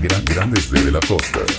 Grandes de la Costa.